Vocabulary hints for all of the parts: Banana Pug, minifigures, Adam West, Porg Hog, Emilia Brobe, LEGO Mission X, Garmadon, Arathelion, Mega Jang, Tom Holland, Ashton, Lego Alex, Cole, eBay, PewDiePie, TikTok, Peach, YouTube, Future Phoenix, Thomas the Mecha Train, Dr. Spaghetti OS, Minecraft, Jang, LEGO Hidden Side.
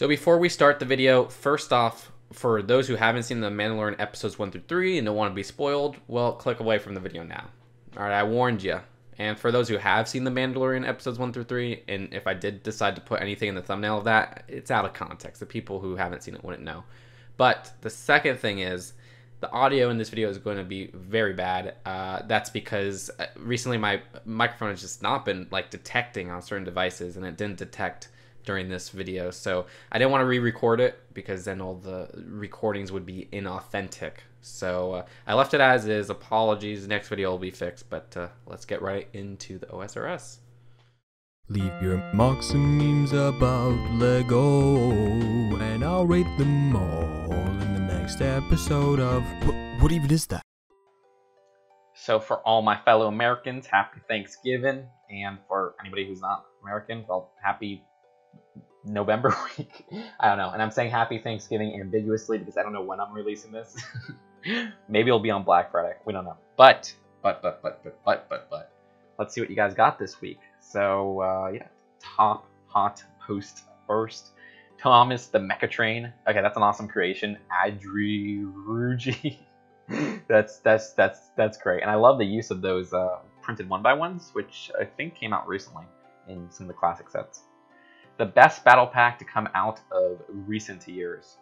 So before we start the video, first off, for those who haven't seen The Mandalorian episodes 1 through 3 and don't want to be spoiled, well, click away from the video now. All right, I warned you. And for those who have seen The Mandalorian episodes 1 through 3, and if I did decide to put anything in the thumbnail of that, it's out of context. The people who haven't seen it wouldn't know. But the second thing is, the audio in this video is going to be very bad. That's because recently my microphone has just not been like detecting on certain devices, and it didn't detect during this video. So I didn't want to re-record it because then all the recordings would be inauthentic. So I left it as is. Apologies. Next video will be fixed, but let's get right into the OSRS. Leave your marks and memes about LEGO, and I'll rate them all in the next episode of... What even is that? So for all my fellow Americans, happy Thanksgiving, and for anybody who's not American, well, happy November week. I don't know, and I'm saying happy Thanksgiving ambiguously because I don't know when I'm releasing this. Maybe it'll be on Black Friday. We don't know. But let's see what you guys got this week. So, yeah, top hot post first. Thomas the Mecha Train. Okay, that's an awesome creation. Adri Ruji. that's great. And I love the use of those printed 1x1s, which I think came out recently in some of the classic sets. The best battle pack to come out of recent years.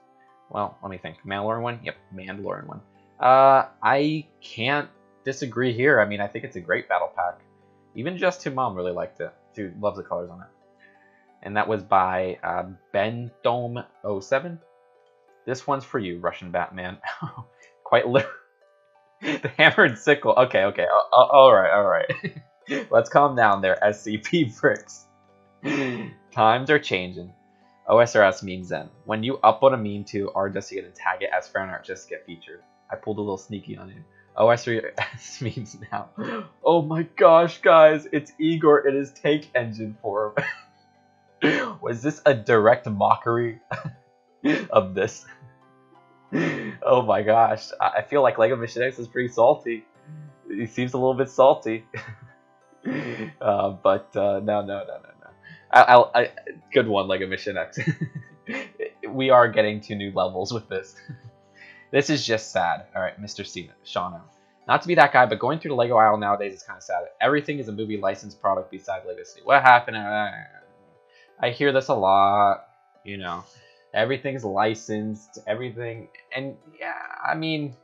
Well, let me think. Mandalorian one? Yep, Mandalorian one. I can't disagree here. I mean, I think it's a great battle pack. Even just to mom really liked it. She loves the colors on it. And that was by BenDome07. This one's for you, Russian Batman. Quite literally. The hammered sickle. Okay. All right. Let's calm down there, SCP bricks. Times are changing. OSRS memes then. When you upload a meme to RDusty and tag it as fan art, just get featured. I pulled a little sneaky on you. OSRS memes now. Oh my gosh, guys, it's Igor in his tank engine form. Was this a direct mockery of this? Oh my gosh, I feel like LEGO Mission X is pretty salty. He seems a little bit salty. No. Good one, LEGO Mission X. We are getting to new levels with this. This is just sad. All right, Mr. Shano. Not to be that guy, but going through the LEGO aisle nowadays is kind of sad. Everything is a movie licensed product beside LEGO City. What happened? I hear this a lot. You know, everything's licensed, everything. And yeah, I mean,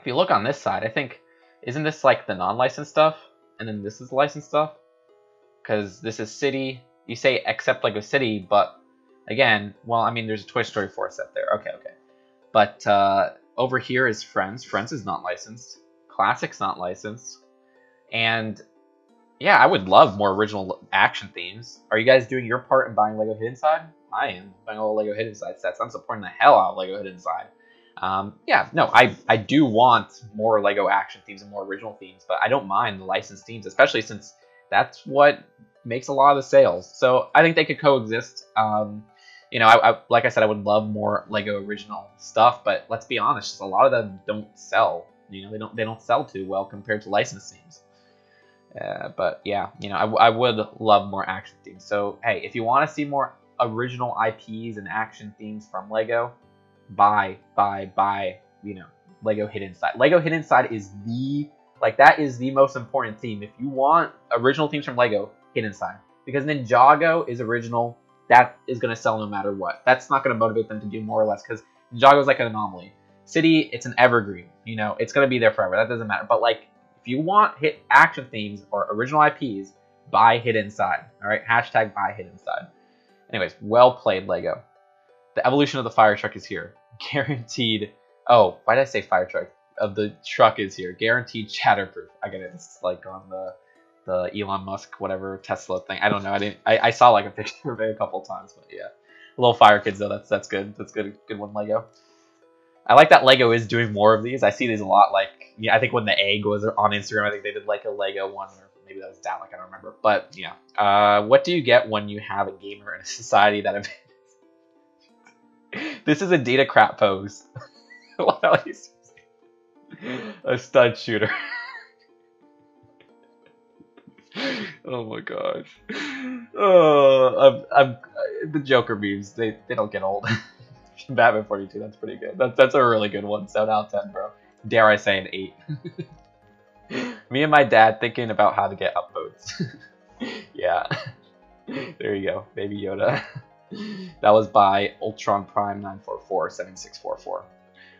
if you look on this side, I think, isn't this like the non-licensed stuff? And then this is licensed stuff? Because this is City. You say except LEGO City, but again, well, I mean, there's a Toy Story 4 set there. Okay. But over here is Friends. Friends is not licensed. Classic's not licensed. And yeah, I would love more original action themes. Are you guys doing your part in buying LEGO Hidden Side? I am buying all LEGO Hidden Side sets. I'm supporting the hell out of LEGO Hidden Side. Yeah, no, I do want more LEGO action themes and more original themes, but I don't mind the licensed themes, especially since that's what makes a lot of the sales. So I think they could coexist. You know, I like I said, I would love more LEGO original stuff, but let's be honest, just a lot of them don't sell. You know, they don't sell too well compared to licensed themes. But yeah, you know, I would love more action themes. So hey, if you want to see more original IPs and action themes from LEGO, buy. You know, LEGO Hidden Side. LEGO Hidden Side is the that is the most important theme. If you want original themes from LEGO, Hidden Side, because Ninjago is original. That is going to sell no matter what. That's not going to motivate them to do more or less because Ninjago is like an anomaly. City, it's an evergreen. You know, it's going to be there forever. That doesn't matter. But like, if you want hit action themes or original IPs, buy Hidden Side. All right, hashtag buy Hidden Side. Anyways, well played, LEGO. The evolution of the fire truck is here. Guaranteed. Oh, why did I say fire truck? Of the truck is here. Guaranteed shatterproof. I get it. It's like on the Elon Musk, whatever, Tesla thing. I don't know. I saw like a picture of it a couple times, but yeah. Little fire kids though, that's good. That's good. Good one, LEGO. I like that LEGO is doing more of these. I see these a lot, like, yeah, I think when the egg was on Instagram, I think they did like a LEGO one, or maybe that was Dalek, I don't remember. But yeah. What do you get when you have a gamer in a society that this is a data crap pose. A stud shooter. Oh my gosh. Oh, the Joker memes, they don't get old. Batman 42, that's pretty good. That's a really good one. 7 out of 10, bro. Dare I say an 8. Me and my dad thinking about how to get upvotes. Yeah. There you go. Baby Yoda. That was by Ultron Prime 9447644.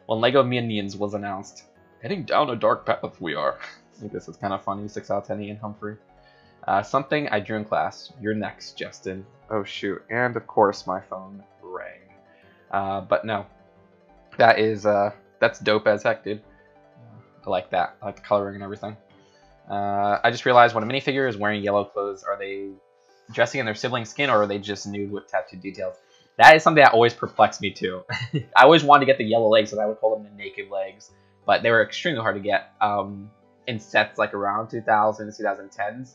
When LEGO Minions was announced, heading down a dark path we are. I think this is kind of funny. 6 out of 10, Ian Humphrey. Something I drew in class. You're next, Justin. Oh, shoot. And, of course, my phone rang. But no. That is, that's dope as heck, dude. I like that. I like the coloring and everything. I just realized when a minifigure is wearing yellow clothes, are they dressing in their sibling skin, or are they just nude with tattoo details? That is something that always perplexed me, too. I always wanted to get the yellow legs, and I would call them the naked legs. But they were extremely hard to get in sets, like, around 2000 to 2010s.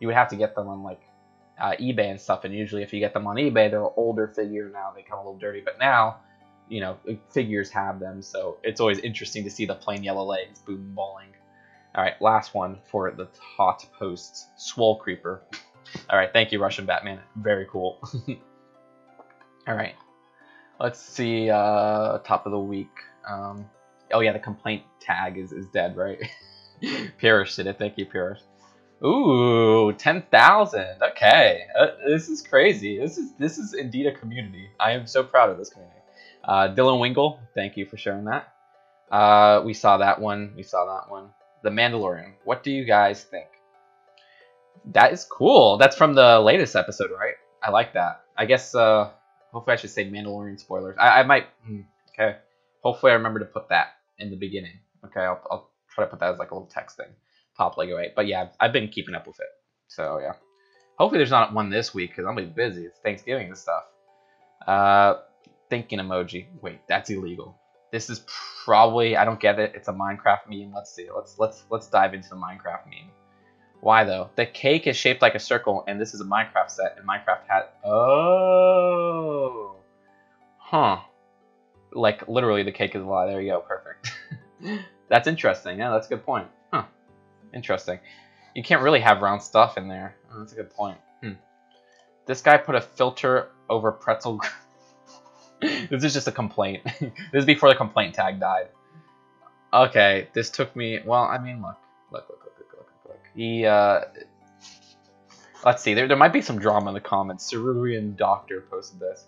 You would have to get them on, like, eBay and stuff, and usually if you get them on eBay, they're an older figure now, they come a little dirty, but now, you know, figures have them, so it's always interesting to see the plain yellow legs boom balling. Alright, last one for the hot posts, Swole Creeper. Alright, thank you, Russian Batman, very cool. Alright, let's see, top of the week. Oh yeah, the complaint tag is dead, right? Pirish did it, thank you, Pirish. Ooh, 10,000. Okay, this is crazy. This is indeed a community. I am so proud of this community. Dylan Wingle, thank you for sharing that. We saw that one. We saw that one. The Mandalorian. What do you guys think? That is cool. That's from the latest episode, right? I like that. I guess. Hopefully, I should say Mandalorian spoilers. I might. Okay. Hopefully, I remember to put that in the beginning. Okay, I'll try to put that as like a little text thing. Pop Lego 8, but yeah, I've been keeping up with it, so yeah. Hopefully there's not one this week, because I'm going to be busy. It's Thanksgiving and stuff. Thinking emoji. Wait, that's illegal. This is probably, I don't get it, it's a Minecraft meme. Let's see, let's dive into the Minecraft meme. Why though? The cake is shaped like a circle, and this is a Minecraft set, and Minecraft had, oh! Huh. Like, literally the cake is a lie. There you go, perfect. That's interesting, yeah, that's a good point. Interesting. You can't really have round stuff in there. Oh, that's a good point. This guy put a filter over pretzel. This is just a complaint. This is before the complaint tag died. Okay, this took me... Well, I mean, look. He, let's see. There might be some drama in the comments. Cerulean Doctor posted this.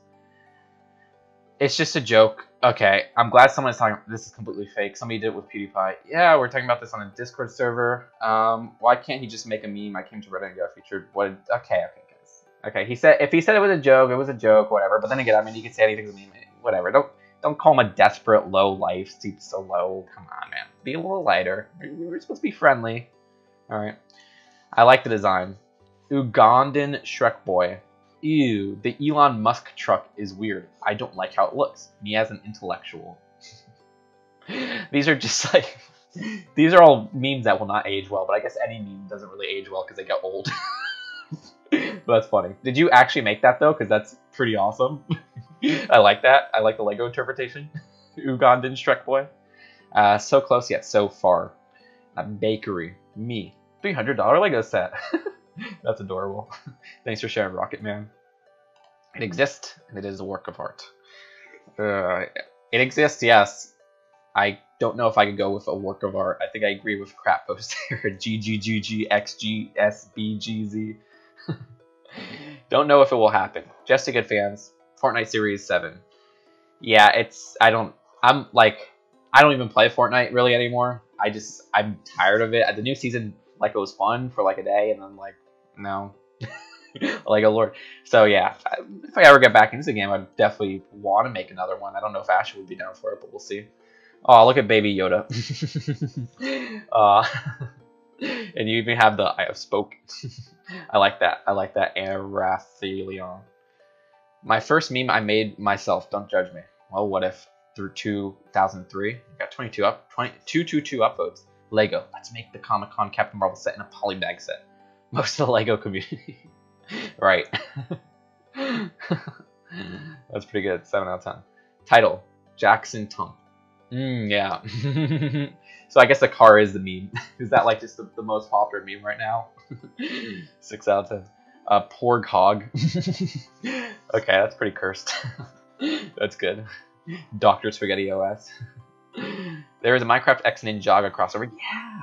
It's just a joke. Okay, I'm glad someone's talking. This is completely fake. Somebody did it with PewDiePie. Yeah, we're talking about this on a Discord server. Why can't he just make a meme? I came to Reddit and got featured. What? Okay, guys. Okay, he said if he said it was a joke, whatever. But then again, I mean, you could say anything's a meme, whatever. Don't call him a desperate low life. Seeps so low. Come on, man. Be a little lighter. We're supposed to be friendly. All right. I like the design. Ugandan Shrek boy. Ew, the Elon Musk truck is weird. I don't like how it looks. Me as an intellectual. These are just like... These are all memes that will not age well, but I guess any meme doesn't really age well because they get old. That's funny. Did you actually make that, though? Because that's pretty awesome. I like that. I like the Lego interpretation. Ugandan Shrek boy. So close yet so far. A bakery. Me. $300 Lego set. That's adorable. Thanks for sharing, Rocket Man. It exists, and it is a work of art. It exists, yes. I don't know if I could go with a work of art. I think I agree with crap poster. GGGGXGSBGZ. Don't know if it will happen. Just a good fans. Fortnite Series 7. Yeah, it's... I don't even play Fortnite really anymore. I'm tired of it. The new season... Like, it was fun for, like, a day, and then, like, no. Like, oh, Lord. So, yeah. If I ever get back into the game, I'd definitely want to make another one. I don't know if Ashley would be down for it, but we'll see. Oh, look at Baby Yoda. And you even have the I have spoken. I like that. I like that. Arathelion. My first meme I made myself. Don't judge me. Well, what if through 2003? Got 222 upvotes. Lego, let's make the Comic-Con Captain Marvel set in a polybag set. Most of the Lego community. Right. That's pretty good. 7 out of 10. Title, Jackson Tongue. Yeah. So I guess the car is the meme. Is that like just the most popular meme right now? 6 out of 10. Porg hog. Okay, that's pretty cursed. That's good. Dr. Spaghetti OS. There is a Minecraft X Ninjago crossover. Yeah,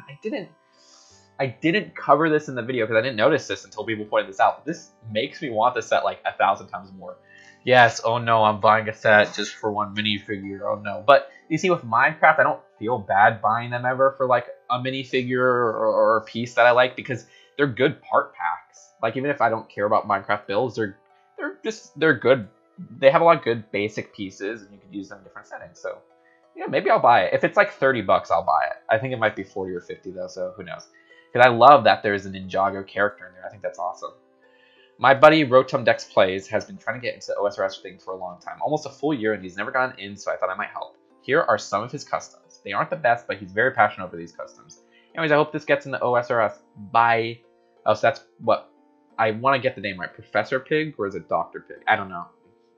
I didn't cover this in the video because I didn't notice this until people pointed this out. This makes me want this set like 1,000 times more. Yes, oh no, I'm buying a set just for one minifigure, oh no. But you see, with Minecraft, I don't feel bad buying them ever for like a minifigure or a piece that I like, because they're good part packs. Like, even if I don't care about Minecraft builds, they're good. They have a lot of good basic pieces, and you can use them in different settings, so... yeah, maybe I'll buy it. If it's like 30 bucks, I'll buy it. I think it might be 40 or 50 though, so who knows. Because I love that there's a Ninjago character in there. I think that's awesome. My buddy RotomDexPlays has been trying to get into the OSRS thing for a long time. Almost a full year, and he's never gotten in, so I thought I might help. Here are some of his customs. They aren't the best, but he's very passionate over these customs. Anyways, I hope this gets in the OSRS. Bye. Oh, so that's what... I want to get the name right. Professor Pig, or is it Dr. Pig? I don't know.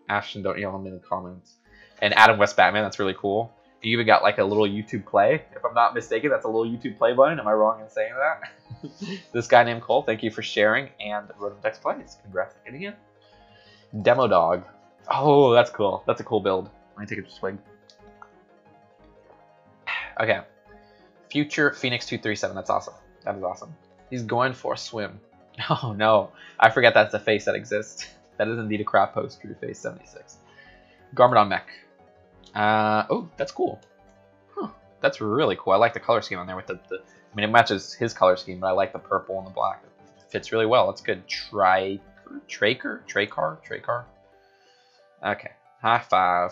Ashton, don't yell at me in the comments. And Adam West Batman, that's really cool. You even got like a little YouTube play. If I'm not mistaken, that's a little YouTube play button. Am I wrong in saying that? This guy named Cole, thank you for sharing. And RotomDexPlays, congrats on getting it. Demo Dog. Oh, that's cool. That's a cool build. Let me take a swig. Okay. Future Phoenix237. That's awesome. That is awesome. He's going for a swim. Oh no. I forget that's a face that exists. That is indeed a crap post, TrueFace76. Garmadon Mech. Oh, that's cool. Huh, that's really cool. I like the color scheme on there with the I mean, it matches his color scheme, but I like the purple and the black. It fits really well. That's good. Tracar? Okay. High five.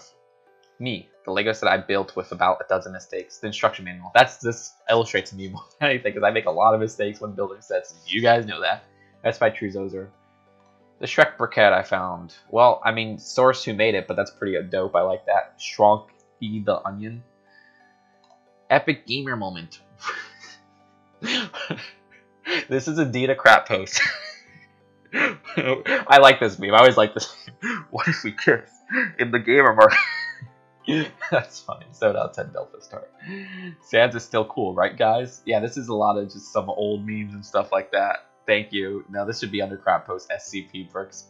Me. The Legos that I built with about 12 mistakes. The instruction manual. This illustrates me more than anything, because I make a lot of mistakes when building sets. You guys know that. That's by TrueZozer. The Shrek briquette I found. Well, I mean, source who made it, but that's pretty dope. I like that. Shronky the Onion. Epic Gamer Moment. This is indeed a crap post. I like this meme. I always like this meme. What if we kiss in the gamer market? That's funny. 7 out of 10 Delta Star. Sans is still cool, right, guys? Yeah, this is a lot of just some old memes and stuff like that. Thank you. Now this should be under crap post SCP bricks.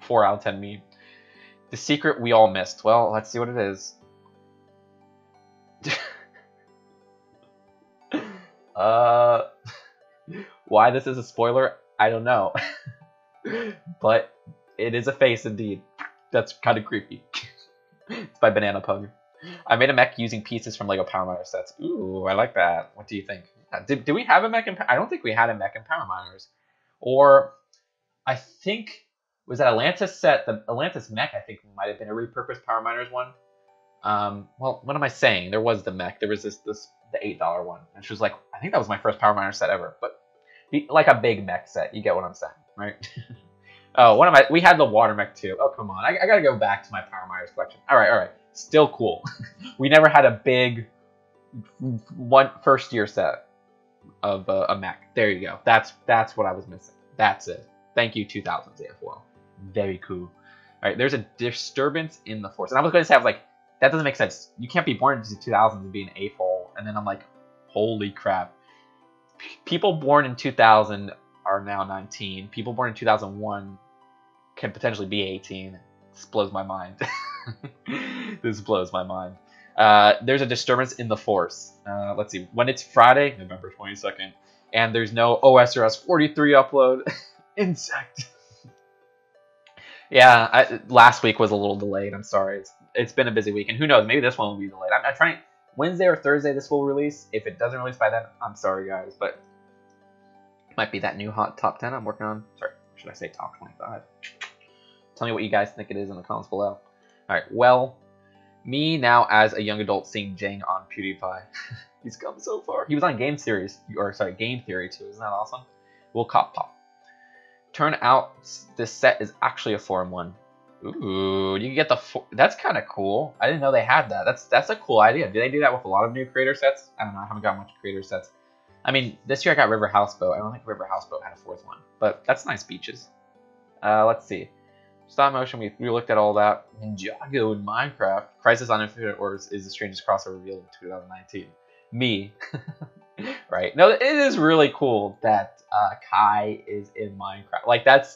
4 out of 10 meme. The secret we all missed. Well, let's see what it is. Why this is a spoiler, I don't know. But it is a face indeed. That's kind of creepy. It's by Banana Pug. I made a mech using pieces from LEGO Power Miner sets. Ooh, I like that. What do you think? Did we have a mech in... I don't think we had a mech in Power Miners. Or, I think... was that Atlantis set? The Atlantis mech, I think, might have been a repurposed Power Miners one. Well, what am I saying? There was the mech. There was this the $8 one. And she was like, I think that was my first Power Miner set ever. But, like a big mech set. You get what I'm saying, right? Oh, what am I... we had the water mech too. Oh, come on. I gotta go back to my Power Miners collection. Alright. Still cool. We never had a big... first year set of a mech. There you go. That's what I was missing. That's it. Thank you, 2000s AFOL. Very cool. All right, there's a disturbance in the force. And I was going to say, I was like, that doesn't make sense. You can't be born into the 2000s and be an AFOL. And then I'm like, holy crap. People born in 2000 are now 19. People born in 2001 can potentially be 18. This blows my mind. This blows my mind. There's a disturbance in the force. Let's see. When it's Friday, November 22nd, and there's no OSRS 43 upload. Insect. Yeah, last week was a little delayed. I'm sorry. It's been a busy week, and who knows? Maybe this one will be delayed. I'm trying... Wednesday or Thursday this will release. If it doesn't release by then, I'm sorry, guys, but... it might be that new hot top 10 I'm working on. Sorry, should I say top 25? Tell me what you guys think it is in the comments below. Alright, well... me now as a young adult seeing Jang on PewDiePie. He's come so far. He was on Game Theory too. Isn't that awesome? We'll cop pop. Turn out this set is actually a foreign one. Ooh, you can get the... that's kind of cool. I didn't know they had that. That's a cool idea. Do they do that with a lot of new creator sets? I don't know. I haven't got much creator sets. I mean, this year I got River Houseboat. I don't think River Houseboat had a fourth one. But that's nice beaches. Let's see. Stop motion, we looked at all that. Ninjago in Minecraft. Crisis on Infinite Orders is the strangest crossover revealed in 2019. me. Right? No, it is really cool that Kai is in Minecraft. Like, that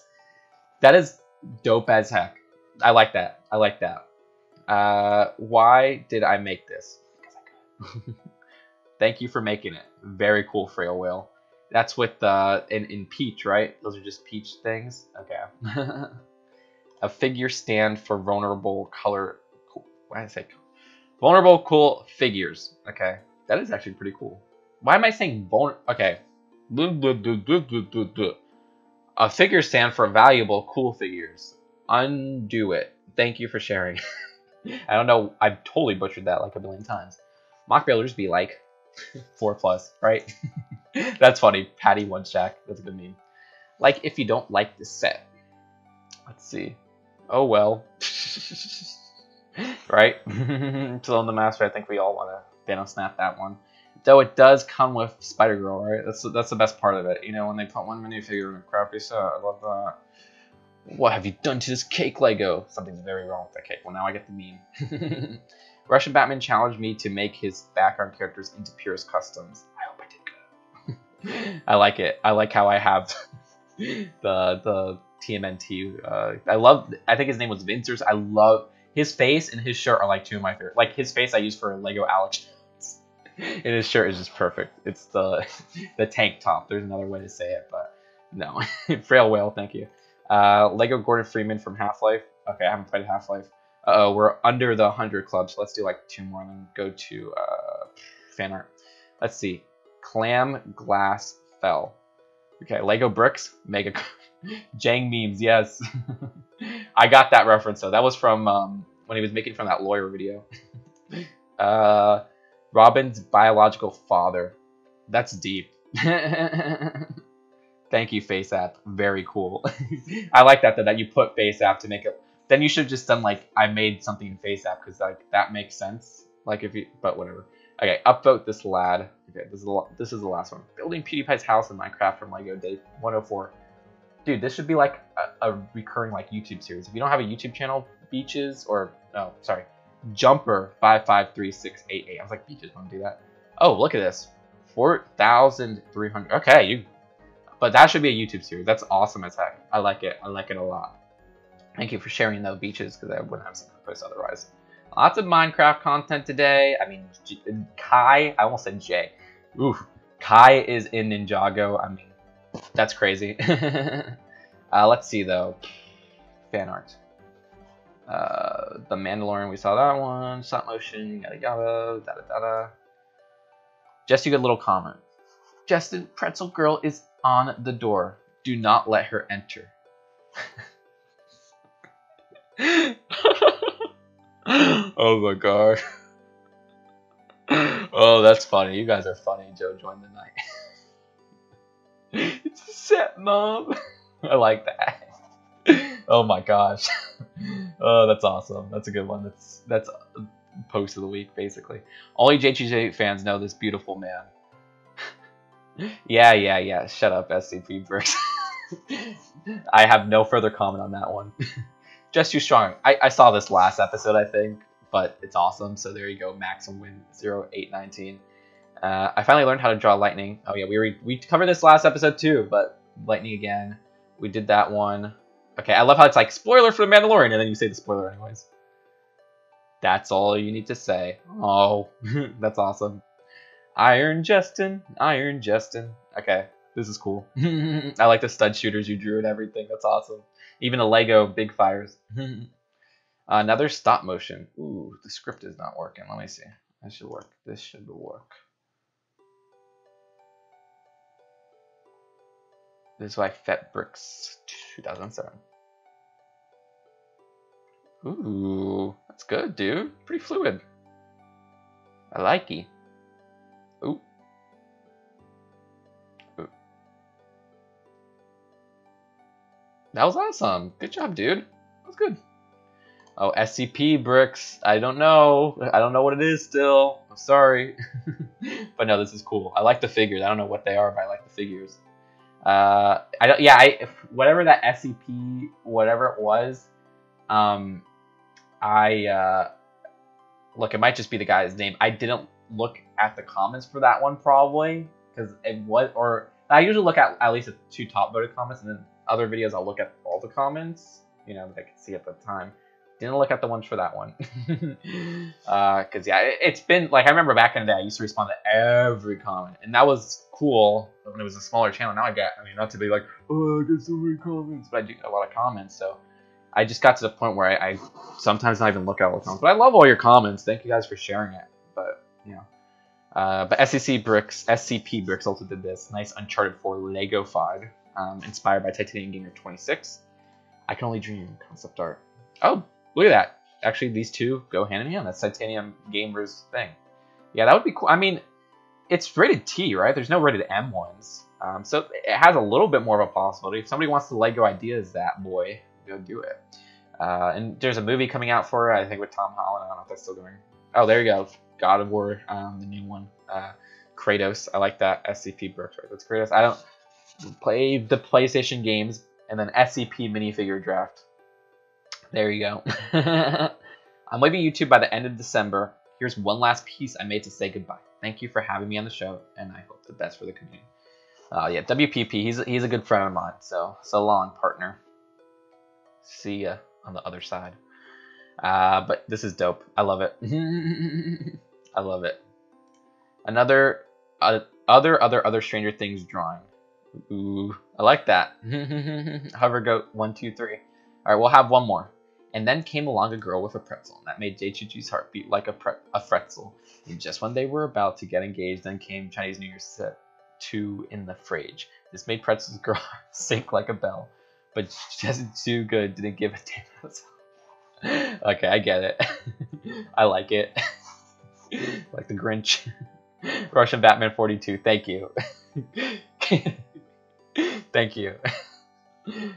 is dope as heck. I like that. I like that. Why did I make this? Because I could. Thank you for making it. Very cool, Frail Whale. That's with in Peach, right? Those are just Peach things. Okay. A figure stand for vulnerable color. Cool. Why did I say cool? Vulnerable cool figures. Okay, that is actually pretty cool. Why am I saying vulnerable? Okay. A figure stand for valuable cool figures. Undo it. Thank you for sharing. I don't know. I've totally butchered that like a million times. Mock builders be like 4+, right? That's funny. Patty One Shack. That's a good meme. Like, if you don't like this set. Let's see. Oh, well. Right? Still in the master. I think we all want to Thanos snap that one. Though it does come with Spider-Girl, right? That's the best part of it. You know, when they put one minifigure in a crappy set. I love that. What have you done to this cake, Lego? Something's very wrong with that cake. Well, now I get the meme. Russian Batman challenged me to make his background characters into Pirish customs. I hope I did good. I like it. I like how I have the TMNT. I think his name was Vincers. I love his face and his shirt are like two of my favorite. Like his face I use for Lego Alex. And his shirt is just perfect. It's the tank top. There's another way to say it, but no. Frail Whale, thank you. Lego Gordon Freeman from Half-Life. Okay, I haven't played Half-Life. Uh-oh, we're under the 100 club, so let's do like two more and then go to fan art. Let's see. Clam Glass Fell. Okay, Lego Bricks, Mega... Jang memes, yes. I got that reference, though. That was from when he was making from that lawyer video. Robin's biological father. That's deep. Thank you, FaceApp. Very cool. I like that you put FaceApp to make it. Then you should have just done like I made something in FaceApp because like that makes sense. Like if you, but whatever. Okay, upvote this lad. Okay, this is the last one. Building PewDiePie's house in Minecraft from Lego Day 104. Dude, this should be like a recurring like YouTube series. If you don't have a YouTube channel, Beaches or no, sorry, Jumper 553688. I was like, Beaches, want to do that? Oh, look at this, 4,300. Okay, you. But that should be a YouTube series. That's awesome as heck. I like it. I like it a lot. Thank you for sharing those Beaches because I wouldn't have seen that post otherwise. Lots of Minecraft content today. I mean, Kai, I almost said Jay. Oof. Kai is in Ninjago. I mean, that's crazy. Let's see, though. Fan art. The Mandalorian, we saw that one. Stop motion, yada yada, da da da. Just a good little comment. Justin, Pretzel Girl is on the door. Do not let her enter. Oh my god. Oh, that's funny. You guys are funny. Joe joined the night. It's a set, Mom. I like that. Oh my gosh. Oh, that's awesome. That's a good one. That's post of the week, basically. Only JTJ fans know this beautiful man. Yeah. Shut up, SCP Bricks. I have no further comment on that one. Just too strong. I saw this last episode, I think, but it's awesome. So there you go, Maxim Win 0819. I finally learned how to draw lightning. Oh yeah, we covered this last episode too, but lightning again. We did that one. Okay, I love how it's like spoiler for The Mandalorian, and then you say the spoiler anyways. That's all you need to say. Oh, that's awesome. Iron Justin, Iron Justin. Okay, this is cool. I like the stud shooters you drew and everything. That's awesome. Even the Lego big fires. Another stop motion. Ooh, the script is not working. Let me see. That should work. This should work. This is why Fet Bricks 2007. Ooh, that's good, dude. Pretty fluid. I like it. Ooh. Ooh. That was awesome. Good job, dude. That was good. Oh, SCP Bricks. I don't know. I don't know what it is still. I'm sorry. But no, this is cool. I like the figures. I don't know what they are, but I like the figures. Whatever that SCP, whatever it was, I look, it might just be the guy's name. I didn't look at the comments for that one probably, because it was, or I usually look at least the two top voted comments, and then other videos I'll look at all the comments, you know, that I could see at the time. Didn't look at the ones for that one. Because, yeah, it's been, like, I remember back in the day, I used to respond to every comment. And that was cool when it was a smaller channel. Now I got, I mean, not to be like, oh, I got so many comments. But I do get a lot of comments, so I just got to the point where I sometimes not even look at all the comments. But I love all your comments. Thank you guys for sharing it. But, you know. But SCP Bricks also did this. Nice Uncharted 4 LEGO Fod. Inspired by Titanium Gamer 26. I Can Only Dream concept art. Oh! Look at that. Actually, these two go hand in hand. That's Titanium Gamer's thing. Yeah, that would be cool. I mean, it's rated T, right? There's no rated M ones. So it has a little bit more of a possibility. If somebody wants to LEGO ideas that boy, go do it. And there's a movie coming out for it, I think, with Tom Holland. I don't know if that's still going. Oh, there you go. God of War, the new one. Kratos. I like that. SCP Brooks. That's Kratos. I don't play the PlayStation games. And then SCP minifigure draft. There you go. I'm leaving YouTube by the end of December. Here's one last piece I made to say goodbye. Thank you for having me on the show, and I hope the best for the community. Yeah, WPP, he's a good friend of mine, so so long, partner. See ya on the other side. But this is dope. I love it. I love it. Another other Stranger Things drawing. Ooh, I like that. Hover goat 1 2 3. All right, we'll have one more. And then came along a girl with a pretzel, and that made JGG's heart beat like a pretzel. And just when they were about to get engaged, then came Chinese New Year's set 2 in the fridge. This made Pretzel's girl sink like a bell, but just too good, didn't give a damn about. Okay, I get it. I like it. Like the Grinch. Russian Batman 42, thank you. Thank you.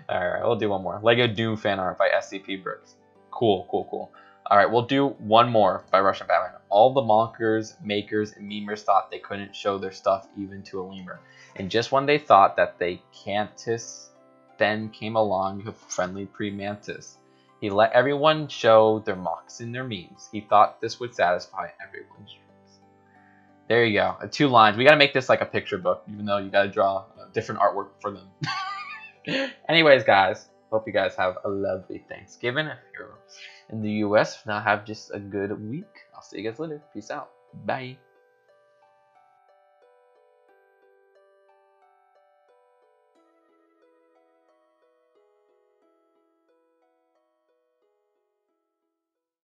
Alright, we'll do one more. LEGO Doom fan art by SCP Brooks. Cool, cool, cool. Alright, we'll do one more by Russian Batman. All the mockers, makers, and memers thought they couldn't show their stuff even to a lemur. And just when they thought that they can'tis, then came along a friendly pre-mantis. He let everyone show their mocks in their memes. He thought this would satisfy everyone's dreams. There you go. 2 lines. We gotta make this like a picture book, even though you gotta draw a different artwork for them. Anyways, guys, hope you guys have a lovely Thanksgiving. If you're in the US, now have just a good week. I'll see you guys later. Peace out. Bye.